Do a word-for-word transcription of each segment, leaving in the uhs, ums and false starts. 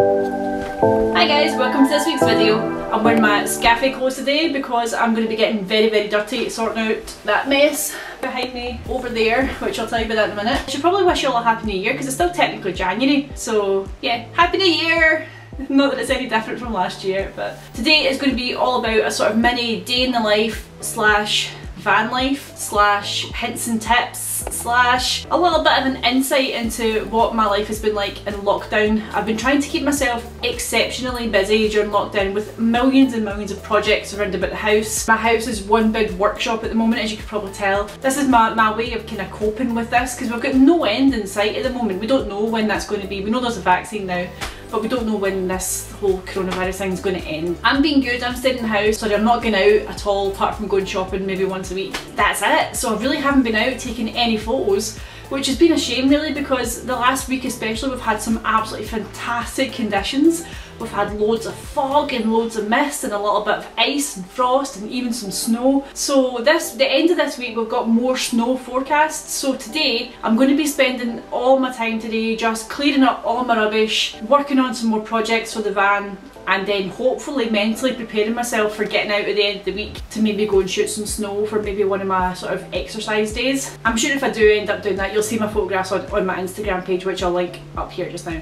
Hi guys, welcome to this week's video. I'm wearing my scaffy clothes today because I'm going to be getting very very dirty sorting out that mess behind me over there, which I'll tell you about that in a minute. I should probably wish you all a happy new year because it's still technically January, so yeah, happy new year! Not that it's any different from last year, but today is going to be all about a sort of mini day in the life slash van life slash hints and tips slash a little bit of an insight into what my life has been like in lockdown. I've been trying to keep myself exceptionally busy during lockdown with millions and millions of projects around about the house. My house is one big workshop at the moment, as you could probably tell. This is my, my way of kind of coping with this because we've got no end in sight at the moment. We don't know when that's going to be. We know there's a vaccine now, but we don't know when this whole coronavirus thing is going to end. I'm being good, I'm staying in the house, so I'm not going out at all apart from going shopping maybe once a week. That's it. So I really haven't been out taking any photos, which has been a shame really, because the last week especially we've had some absolutely fantastic conditions. We've had loads of fog and loads of mist and a little bit of ice and frost and even some snow. So this, the end of this week we've got more snow forecasts. So today I'm going to be spending all my time today just clearing up all my rubbish, working on some more projects for the van, and then hopefully mentally preparing myself for getting out at the end of the week to maybe go and shoot some snow for maybe one of my sort of exercise days. I'm sure if I do end up doing that you'll see my photographs on, on my Instagram page, which I'll link up here just now.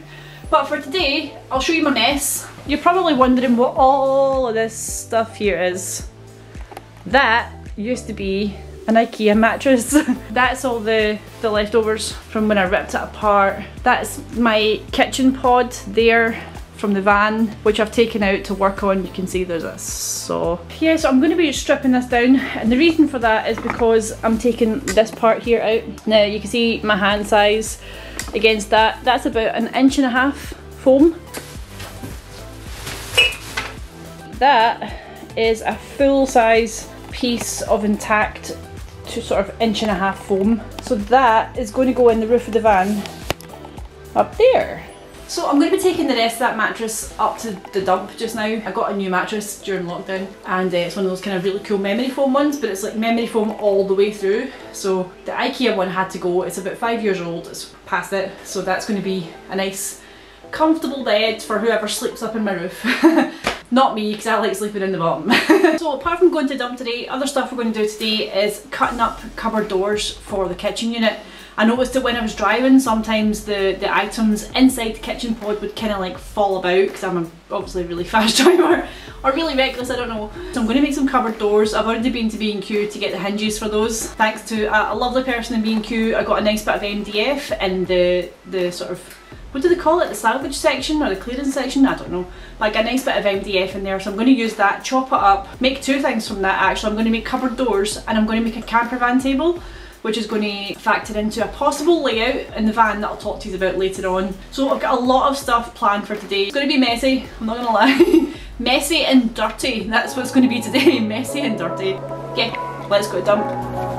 But for today, I'll show you my mess. You're probably wondering what all of this stuff here is. That used to be an IKEA mattress. That's all the, the leftovers from when I ripped it apart. That's my kitchen pod there from the van, which I've taken out to work on. You can see there's a saw. Yeah, so I'm going to be stripping this down, and the reason for that is because I'm taking this part here out. Now you can see my hand size against that. That's about an inch and a half foam. That is a full size piece of intact to sort of inch and a half foam. So that is going to go in the roof of the van up there. So I'm going to be taking the rest of that mattress up to the dump just now. I got a new mattress during lockdown, and uh, it's one of those kind of really cool memory foam ones, but it's like memory foam all the way through. So the IKEA one had to go. It's about five years old, it's past it, so that's going to be a nice comfortable bed for whoever sleeps up in my roof. Not me, because I like sleeping in the bottom. So apart from going to dump today, other stuff we're going to do today is cutting up cupboard doors for the kitchen unit. I noticed that when I was driving, sometimes the, the items inside the kitchen pod would kind of like fall about, because I'm obviously a really fast driver, or really reckless, I don't know. So I'm going to make some cupboard doors. I've already been to B and Q to get the hinges for those. Thanks to a, a lovely person in B and Q, I got a nice bit of M D F and the, the sort of, what do they call it, the salvage section or the clearance section, I don't know, like a nice bit of M D F in there. So I'm going to use that, chop it up, make two things from that actually. I'm going to make cupboard doors, and I'm going to make a camper van table, which is going to factor into a possible layout in the van that I'll talk to you about later on. So I've got a lot of stuff planned for today. It's going to be messy, I'm not going to lie. Messy and dirty, that's what it's going to be today, messy and dirty. Yeah, let's go dump.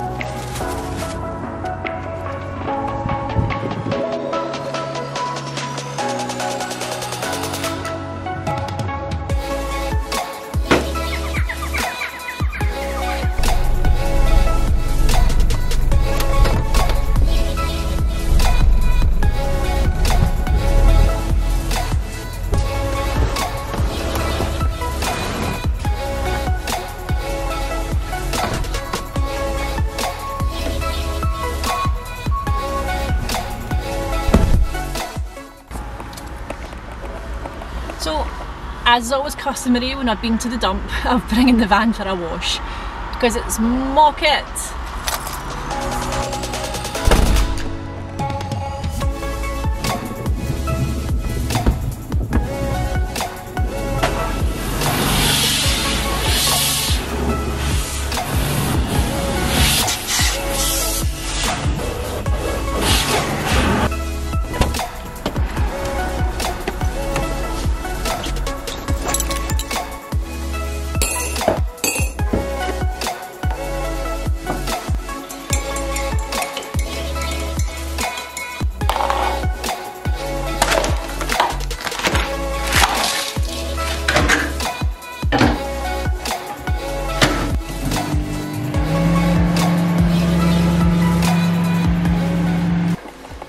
As is always customary when I've been to the dump, I'm bringing the van for a wash because it's mock it.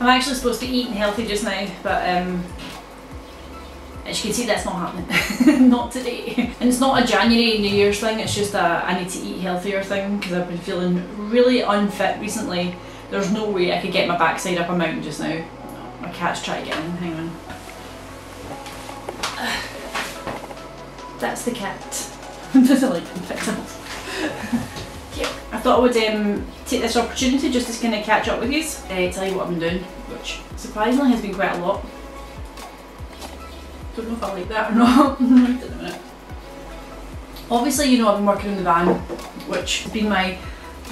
I'm actually supposed to eat healthy just now, but um, As you can see, that's not happening. Not today. And it's not a January New Year's thing, it's just a I need to eat healthier thing, because I've been feeling really unfit recently. There's no way I could get my backside up a mountain just now. My cat's trying to get in, hang on. That's the cat. Doesn't like them fit up. Yeah, I thought I would um, take this opportunity just to kind of catch up with you. Uh, tell you what I've been doing, which surprisingly has been quite a lot. Don't know if I like that or not. Obviously, you know, I've been working in the van, which has been my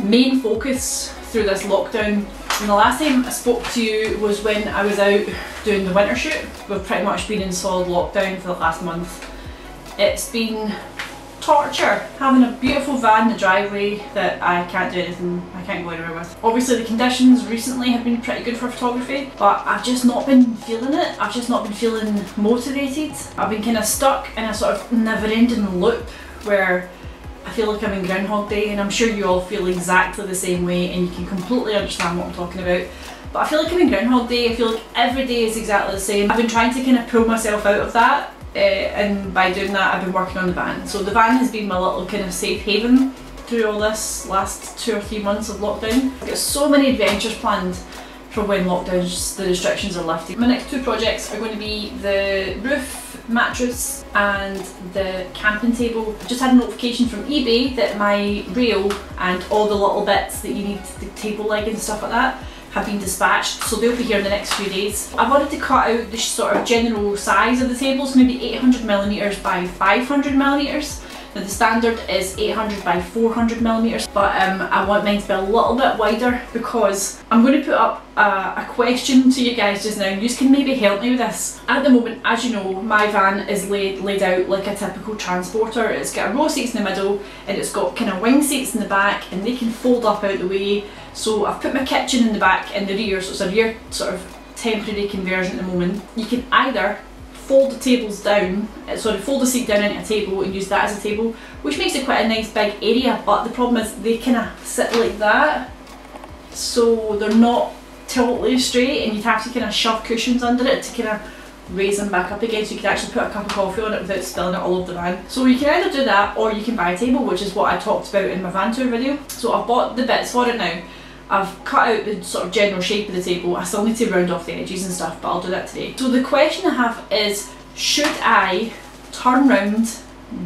main focus through this lockdown. And the last time I spoke to you was when I was out doing the winter shoot. We've pretty much been in solid lockdown for the last month. It's been torture having a beautiful van in the driveway that I can't do anything, I can't go anywhere with. Obviously the conditions recently have been pretty good for photography, but I've just not been feeling it. I've just not been feeling motivated. I've been kind of stuck in a sort of never-ending loop where I feel like I'm in Groundhog Day, and I'm sure you all feel exactly the same way and you can completely understand what I'm talking about. But I feel like I'm in Groundhog Day, I feel like every day is exactly the same. I've been trying to kind of pull myself out of that. Uh, and by doing that, I've been working on the van. So the van has been my little kind of safe haven through all this last two or three months of lockdown. I've got so many adventures planned for when lockdowns, the restrictions are lifted. My next two projects are going to be the roof mattress and the camping table. I just had a notification from eBay that my rail and all the little bits that you need, the table leg and stuff like that, have been dispatched, so they'll be here in the next few days. I've wanted to cut out the sort of general size of the tables, maybe eight hundred millimeters by five hundred millimeters. Now the standard is eight hundred by four hundred millimeters, but um, I want mine to be a little bit wider, because I'm going to put up a, a question to you guys just now. You can maybe help me with this. At the moment, as you know, my van is laid, laid out like a typical transporter. It's got a row of seats in the middle, and it's got kind of wing seats in the back, and they can fold up out the way. So I've put my kitchen in the back and the rear, so it's a rear sort of temporary conversion at the moment. You can either fold the tables down, sorry, fold the seat down into a table and use that as a table, which makes it quite a nice big area, but the problem is they kind of sit like that, so they're not totally straight, and you'd have to kind of shove cushions under it to kind of raise them back up again, so you could actually put a cup of coffee on it without spilling it all over the van. So you can either do that, or you can buy a table, which is what I talked about in my van tour video. So I've bought the bits for it now. I've cut out the sort of general shape of the table. I still need to round off the edges and stuff, but I'll do that today. So the question I have is, should I turn round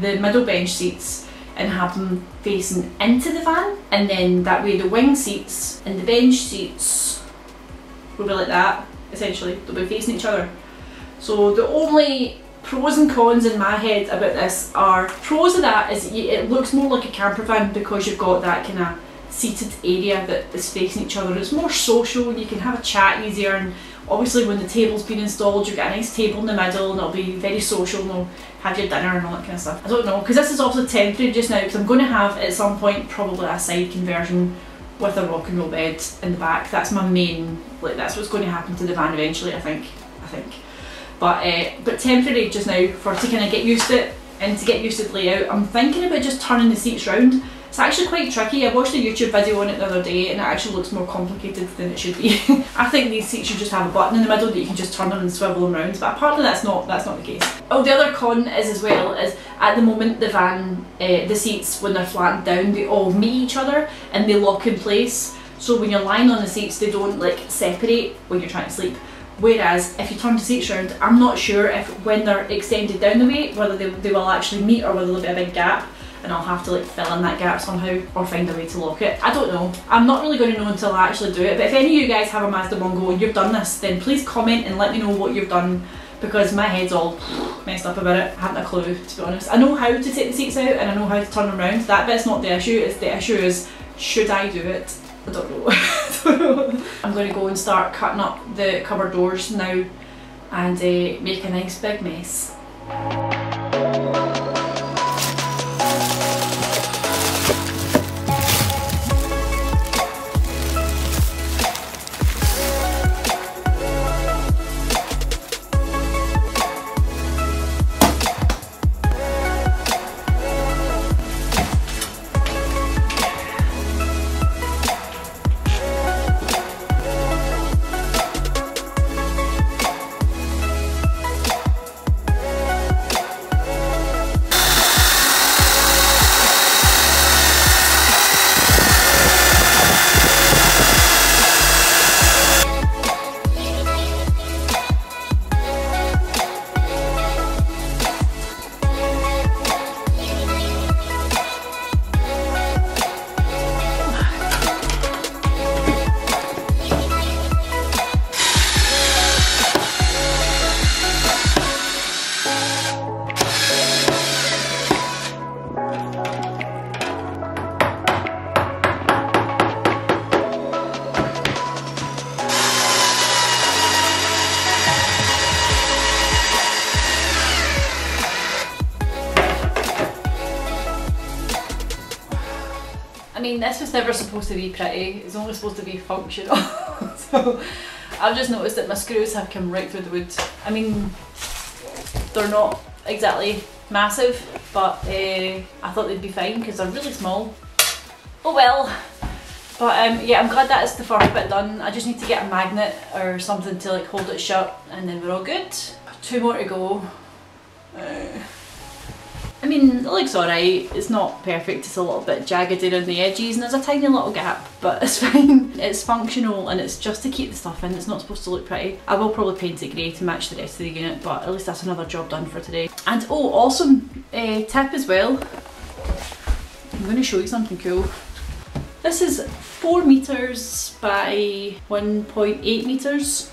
the middle bench seats and have them facing into the van? And then that way the wing seats and the bench seats will be like that, essentially. They'll be facing each other. So the only pros and cons in my head about this are, pros of that is it looks more like a camper van because you've got that kind of seated area that is facing each other. It's more social, you can have a chat easier, and obviously when the table's been installed you've got a nice table in the middle and it'll be very social and you'll have your dinner and all that kind of stuff. I don't know, because this is obviously temporary just now, because I'm going to have at some point probably a side conversion with a rock and roll bed in the back. That's my main, like that's what's going to happen to the van eventually, I think. I think. But, uh, but temporary just now for to kind of get used to it and to get used to the layout. I'm thinking about just turning the seats round. It's actually quite tricky. I watched a YouTube video on it the other day and it actually looks more complicated than it should be. I think these seats should just have a button in the middle that you can just turn them and swivel them around, but apparently that's not that's not the case. Oh, the other con is as well is at the moment the van, uh, the seats when they're flattened down they all meet each other and they lock in place. So when you're lying on the seats they don't like separate when you're trying to sleep. Whereas if you turn the seats round, I'm not sure if when they're extended down the way whether they, they will actually meet or whether there'll be a big gap. And I'll have to like fill in that gap somehow or find a way to lock it. I don't know. I'm not really going to know until I actually do it, but if any of you guys have a Mazda Bongo and you've done this, then please comment and let me know what you've done, because my head's all messed up about it. I haven't a clue, to be honest. I know how to take the seats out and I know how to turn them around. That bit's not the issue. It's the issue is, should I do it? I don't know. I don't know. I'm going to go and start cutting up the cupboard doors now and uh, make a nice big mess. mean, this was never supposed to be pretty, it's only supposed to be functional. So I've just noticed that my screws have come right through the wood. I mean, they're not exactly massive, but uh, I thought they'd be fine because they're really small. Oh well. But um, yeah, I'm glad that is the first bit done. I just need to get a magnet or something to like hold it shut, and then we're all good. Two more to go. Uh, I mean, it looks alright. It's not perfect, it's a little bit jagged around the edges and there's a tiny little gap, but it's fine. It's functional and it's just to keep the stuff in. It's not supposed to look pretty. I will probably paint it grey to match the rest of the unit, but at least that's another job done for today. And oh, awesome uh, tip as well. I'm going to show you something cool. This is four metres by one point eight metres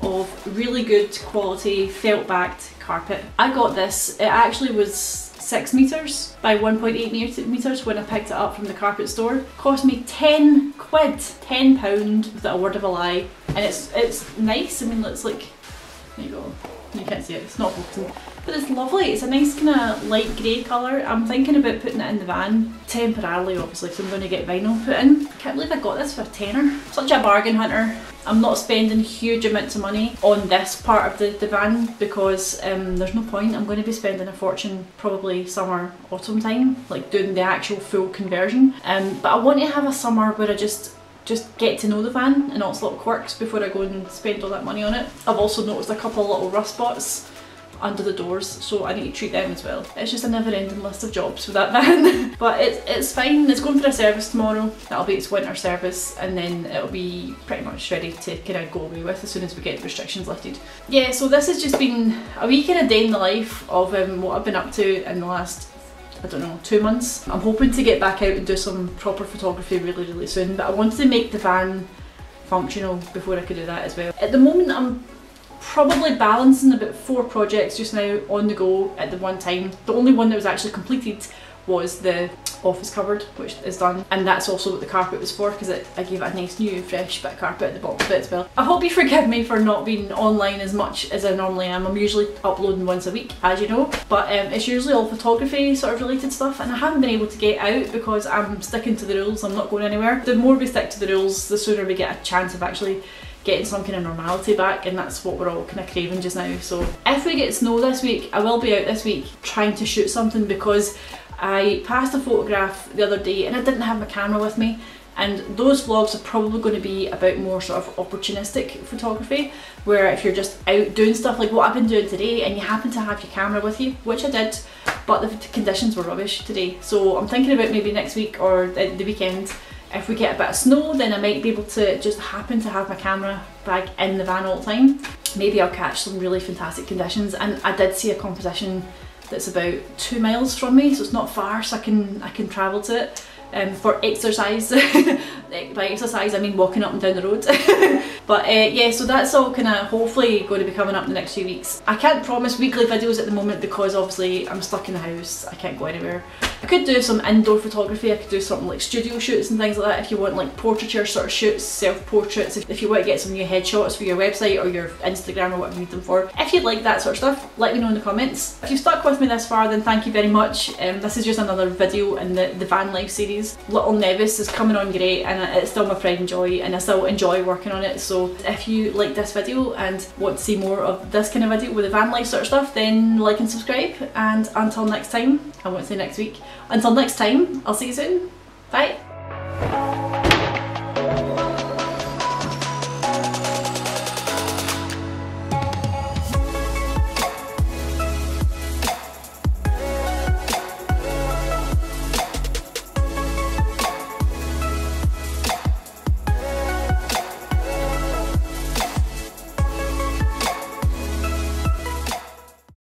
of really good quality felt backed carpet. I got this, it actually was six metres by one point eight metres when I picked it up from the carpet store. It cost me ten quid, ten pound without a word of a lie, and it's it's nice. I mean, it's like, there you go, you can't see it, it's not focusing, but it's lovely. It's a nice kind of light grey colour. I'm thinking about putting it in the van temporarily, obviously, because I'm going to get vinyl put in. I can't believe I got this for a tenner. Such a bargain hunter. I'm not spending huge amounts of money on this part of the, the van because um, there's no point. I'm going to be spending a fortune probably summer, autumn time, like doing the actual full conversion. Um, but I want to have a summer where I just just get to know the van and all its little quirks before I go and spend all that money on it. I've also noticed a couple of little rust spots under the doors, so I need to treat them as well. It's just a never-ending list of jobs with that van. But it, it's fine, it's going for a service tomorrow. That'll be its winter service, and then it'll be pretty much ready to kind of go away with as soon as we get the restrictions lifted. Yeah, so this has just been a wee kind of day in the life of um, what I've been up to in the last, I don't know, two months. I'm hoping to get back out and do some proper photography really, really soon, but I wanted to make the van functional before I could do that as well. At the moment, I'm probably balancing about four projects just now on the go at the one time. The only one that was actually completed was the office cupboard, which is done, and that's also what the carpet was for, because I gave it a nice new fresh bit of carpet at the bottom of it as well. I hope you forgive me for not being online as much as I normally am. I'm usually uploading once a week, as you know, but um, it's usually all photography sort of related stuff, and I haven't been able to get out because I'm sticking to the rules. I'm not going anywhere. The more we stick to the rules, the sooner we get a chance of actually getting some kind of normality back, and that's what we're all kind of craving just now. So if we get snow this week, I will be out this week trying to shoot something, because I passed a photograph the other day and I didn't have my camera with me, and those vlogs are probably going to be about more sort of opportunistic photography, where if you're just out doing stuff like what I've been doing today and you happen to have your camera with you, which I did, but the conditions were rubbish today. So I'm thinking about maybe next week or the weekend, if we get a bit of snow, then I might be able to just happen to have my camera bag in the van all the time. Maybe I'll catch some really fantastic conditions. And I did see a competition that's about two miles from me, so it's not far, so I can I can travel to it. Um, for exercise, by exercise I mean walking up and down the road. But uh, yeah, so that's all kind of hopefully going to be coming up in the next few weeks. I can't promise weekly videos at the moment because obviously I'm stuck in the house, I can't go anywhere. I could do some indoor photography, I could do something like studio shoots and things like that if you want, like portraiture sort of shoots, self-portraits, if, if you want to get some new headshots for your website or your Instagram or whatever you need them for. If you'd like that sort of stuff, let me know in the comments. If you've stuck with me this far, then thank you very much. Um, this is just another video in the, the van life series. Little Nevis is coming on great, and it's still my pride and joy, and I still enjoy working on it. So if you like this video and want to see more of this kind of video with the van life sort of stuff, then like and subscribe, and until next time, I won't say next week, until next time, I'll see you soon, bye!